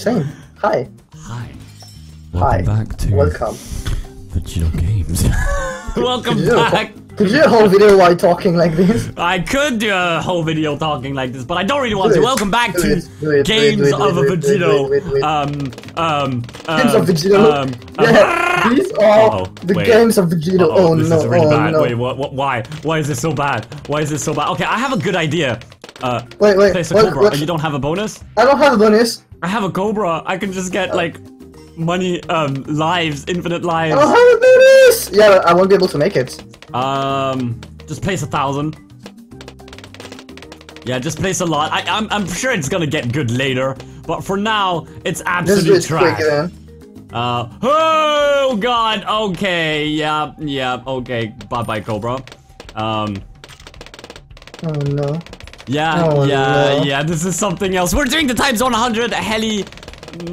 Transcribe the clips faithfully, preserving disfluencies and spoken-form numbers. Same. Hi. Hi. Welcome Hi. back to Welcome. Vegeto Games. Welcome could back. You, could you do a whole video while talking like this? I could do a whole video talking like this, but I don't really want do to. It. Welcome back do to it, do it, Games it, of Vegeto. Um, um, Games of Vegeto. Um, yeah, um, these are uh-oh, the wait. games of Vegeto. Uh-oh, oh, this no, is really oh bad. no! Wait, what, what? Why? Why is this so bad? Why is this so bad? Okay, I have a good idea. Uh, wait, wait. Place a what, Cobra. What? You don't have a bonus? I don't have a bonus. I have a Cobra. I can just get like. Money, um, lives, infinite lives. I don't have a bonus! Yeah, I won't be able to make it. Um, just place a thousand. Yeah, just place a lot. I, I'm, I'm sure it's gonna get good later, but for now, it's absolute trash. Quick, uh, oh god. Okay, yeah, yeah. Okay, bye, bye, Cobra. Um. Oh no. Yeah, oh, yeah, no. yeah. This is something else. We're doing the time zone one hundred. Heli,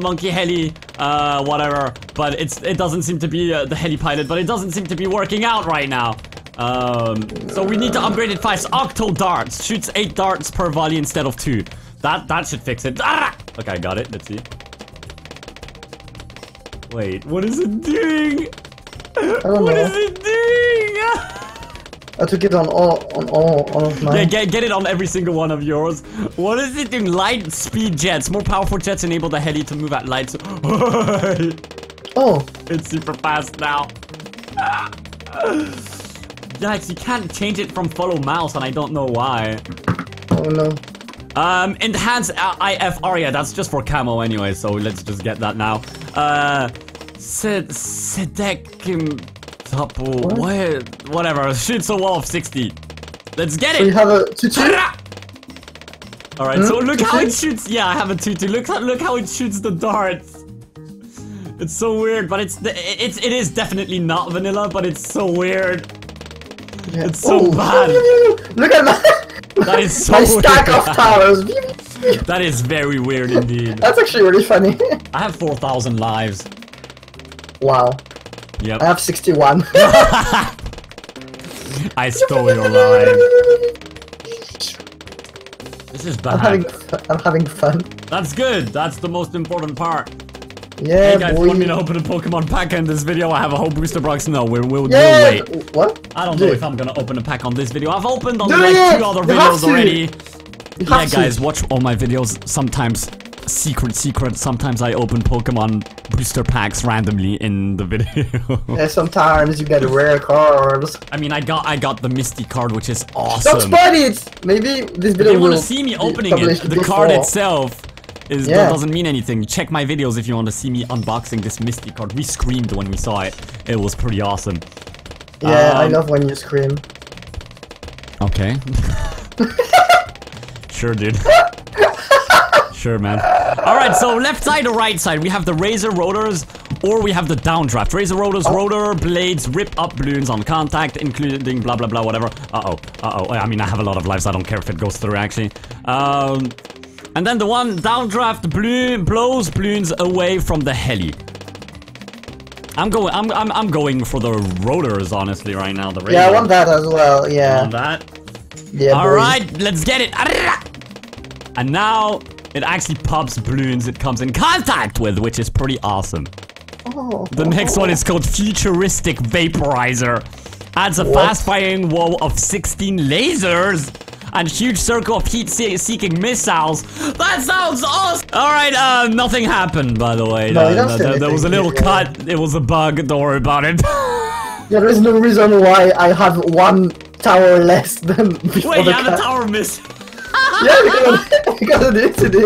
monkey heli. Uh, whatever, but it's it doesn't seem to be uh, the helipilot, but it doesn't seem to be working out right now. Um, so we need to upgrade it fast. Octo darts shoots eight darts per volley instead of two. That that should fix it. Ah! Okay, I got it. Let's see. Wait, what is it doing? I don't what know. is it doing? I took it on all on all, all of mine. Yeah, get, get it on every single one of yours. What is it doing? Light speed jets. More powerful jets enable the heli to move at light speed. Oh. It's super fast now. Yikes, you can't change it from follow mouse, and I don't know why. Oh no. Um, enhance I F Aria. That's just for camo anyway, so let's just get that now. Uh, Sedekim. Couple, what? What? Whatever, shoots a wall of sixty. Let's get it! So you have a two two? Alright, mm, so look two how two? it shoots. Yeah, I have a two two. Look, look how it shoots the darts. It's so weird, but it's, the, it's it is definitely not vanilla, but it's so weird. Yeah. It's so oh. bad. Look at my, that is so my weird. stack of towers. That is very weird indeed. That's actually really funny. I have four thousand lives. Wow. Yep. I have sixty-one. I stole your life. This is bad. I'm having, I'm having fun. That's good. That's the most important part. Yeah, hey guys, boy. Want me to open a Pokemon pack in this video? I have a whole booster box. No, we will yeah. we'll wait. What? I don't Dude. know if I'm gonna open a pack on this video. I've opened on Dude, like yeah. two other you videos already. Yeah, guys, to. watch all my videos. Sometimes. Secret, secret. Sometimes I open Pokemon booster packs randomly in the video. Yeah, sometimes you get rare cards. I mean, I got, I got the Misty card, which is awesome. Don't spoil it. Maybe this video. They want to see me opening it. The before. card itself is yeah. doesn't mean anything. Check my videos if you want to see me unboxing this Misty card. We screamed when we saw it. It was pretty awesome. Yeah, um, I love when you scream. Okay. Sure, dude. Sure, man. Alright, so left side or right side, we have the razor rotors or we have the downdraft. Razor rotors, oh. rotor blades rip up balloons on contact, including blah blah blah, whatever. Uh-oh, uh-oh. I mean, I have a lot of lives, I don't care if it goes through, actually. Um, and then the one, downdraft balloon, blows balloons away from the heli. I'm going, I'm, I'm, I'm going for the rotors, honestly, right now. The razor. Yeah, I want that as well, yeah. I want that. Yeah, Alright, let's get it. And now... it actually pops balloons it comes in contact with, which is pretty awesome. Oh, the next oh. one is called Futuristic Vaporizer. Adds a fast-firing wall of sixteen lasers and huge circle of heat-seeking missiles. That sounds awesome! Alright, uh, nothing happened, by the way. No, no, no, there, there was a little yeah. cut. It was a bug. Don't worry about it. Yeah, there is no reason why I have one tower less than before. Wait, you have a tower miss. Yeah, because, because of this, it is.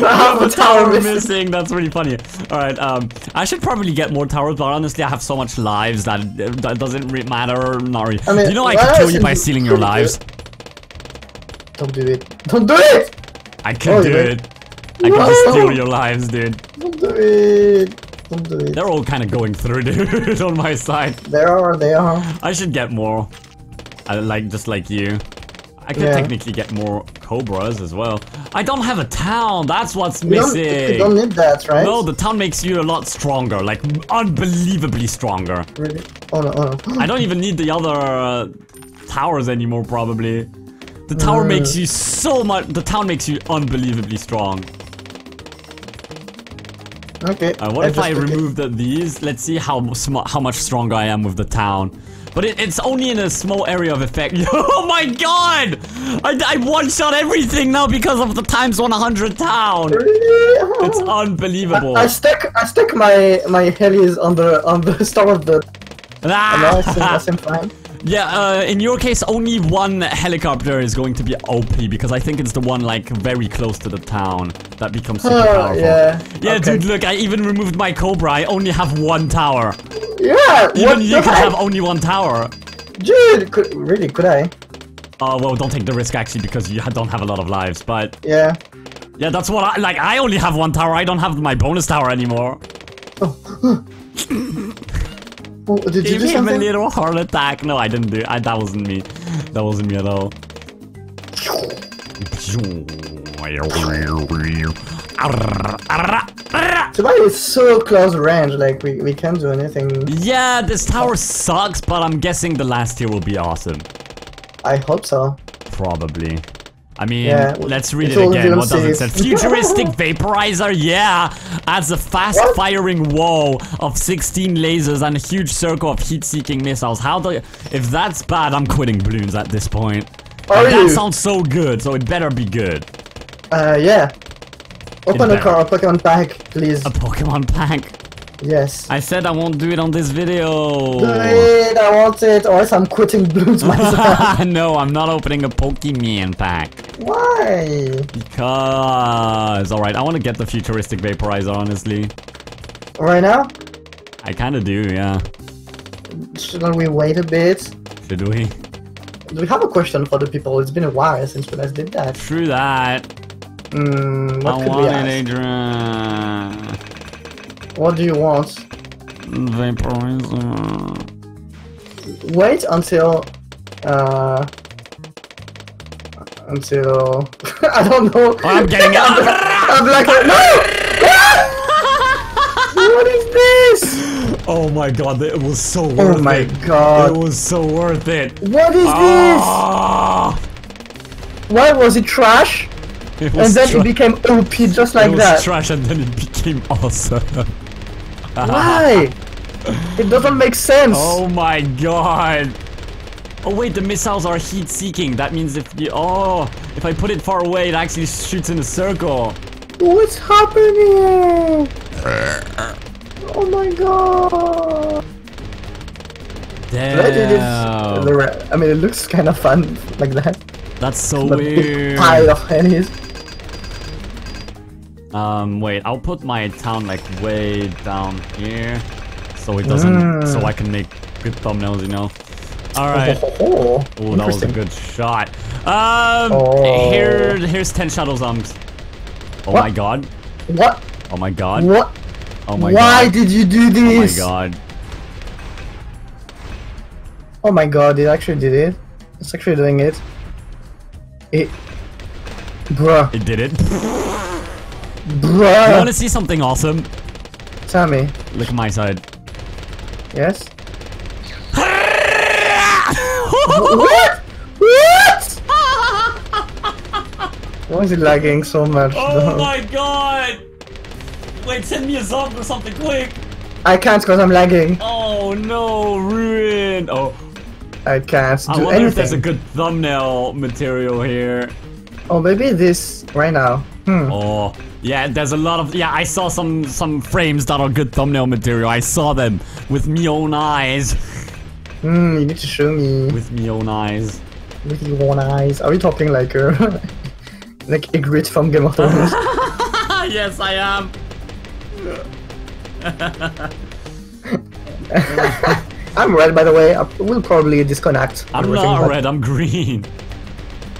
So I have a tower missing. missing. That's really funny. All right, um, I should probably get more towers, but honestly, I have so much lives that it, that doesn't really matter. Not really. I mean, do you know I could kill you by stealing your lives? Don't do it. Don't do it. I can do it. it. I can no. just steal your lives, dude. Don't do it. Don't do it. They're all kind of going through, dude, on my side. They are. They are. I should get more. I like just like you. I could yeah. technically get more Cobras as well. I don't have a town. That's what's you missing. Don't, you don't need that, right? No, the town makes you a lot stronger. Like, unbelievably stronger. Really? Oh, no, oh, no. I don't even need the other uh, towers anymore, probably. The tower uh. makes you so much. The town makes you unbelievably strong. Okay. Uh, what I if I remove the, these? Let's see how sm how much stronger I am with the town. But it, it's only in a small area of effect. Oh my god! I, I one-shot everything now because of the times one hundred town. It's unbelievable. I, I stuck I stuck my my helis on the on the star of the. Ah. And I seem fine. Yeah, uh, in your case, only one helicopter is going to be O P because I think it's the one like very close to the town that becomes super oh, powerful. Yeah, yeah okay. Dude, look, I even removed my Cobra. I only have one tower. Yeah, even you can have only one tower. Dude, could, really, could I? Oh uh, well, don't take the risk actually because you don't have a lot of lives. But yeah, yeah, that's what I like. I only have one tower. I don't have my bonus tower anymore. Oh. Well, did Give you do him something? a little heart attack. No, I didn't do it. I, that wasn't me. That wasn't me at all. Dubai is so close range, like, we, we can't do anything. Yeah, this tower sucks, but I'm guessing the last tier will be awesome. I hope so. Probably. I mean, yeah, let's read it again. What does it say? Futuristic vaporizer, yeah! Adds a fast-firing wall of sixteen lasers and a huge circle of heat-seeking missiles. How do? If that's bad, I'm quitting balloons at this point. Like, that sounds so good, so it better be good. Uh, yeah. Open a car, a Pokemon pack, please. A Pokemon pack? Yes. I said I won't do it on this video. Do it, I want it, or else I'm quitting balloons myself. No, I'm not opening a Pokemon pack. Why? Because... Alright, I want to get the futuristic vaporizer, honestly. Right now? I kind of do, yeah. Shouldn't we wait a bit? Should we? Do we have a question for the people? It's been a while since we last did that. True that. Mm, what I could want we ask? It, Adrian. What do you want? Vaporizer. Wait until... Uh... Until... I don't know. Oh, I'm getting out. I'm like, no! What is this? Oh my god, it was so worth it. Oh my god. It was so worth it. What is oh. this? Why was it trash? It was and then it became O P just like that. It was that. trash and then it became awesome. Why? It doesn't make sense. Oh my god. Oh wait, the missiles are heat seeking. That means if you oh if I put it far away it actually shoots in a circle. What's happening? Oh my god. Damn. Is, I mean it looks kinda fun like that. That's so but weird. Pile of helis. Um, wait, I'll put my town like way down here, so it doesn't, mm. so I can make good thumbnails, you know. All right. Oh, oh, oh. Ooh, that was a good shot. Um, oh. here, here's ten shadows arms. Oh what? my god. What? Oh my god. What? Oh my Why god. Why did you do this? Oh my god. Oh my god! It actually did it. It's actually doing it. It, bruh. It did it. Bruh. You want to see something awesome? Tell me. Look at my side. Yes. What? What? Why is it lagging so much? Oh though? my god! Wait, send me a zombie or something quick. I can't because I'm lagging. Oh no, ruin. Oh. I can't do I wonder anything. if there's a good thumbnail material here. Oh, maybe this right now. Hmm. Oh, yeah. There's a lot of yeah. I saw some some frames that are good thumbnail material. I saw them with me own eyes. Hmm. You need to show me. With me own eyes. With your own eyes. Are we talking like a like Ygritte from Game of Thrones? Yes, I am. I'm red, by the way. I will probably disconnect. I'm not but... red. I'm green.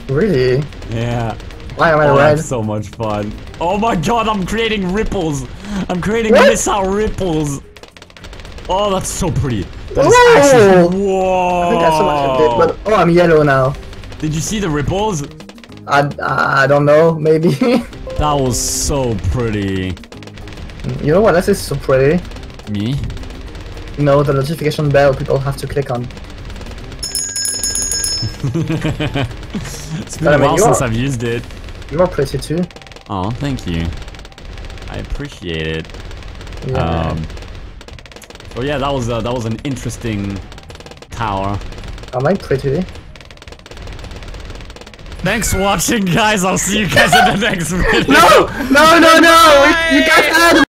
Really? Yeah. Why am I oh, red? That's so much fun. Oh my god! I'm creating ripples. I'm creating what? missile ripples. Oh, that's so pretty. That's whoa! Actually... Whoa! I think that's so much of it, but oh, I'm yellow now. Did you see the ripples? I I don't know. Maybe. That was so pretty. You know what else is so pretty? Me. No, the notification bell people have to click on. It's been a while since I've used it. You are pretty too. Oh, thank you. I appreciate it. Yeah. Um, oh yeah, that was uh, that was an interesting tower. Am I pretty? Thanks for watching, guys. I'll see you guys in the next video. No, no, no, no! You guys had.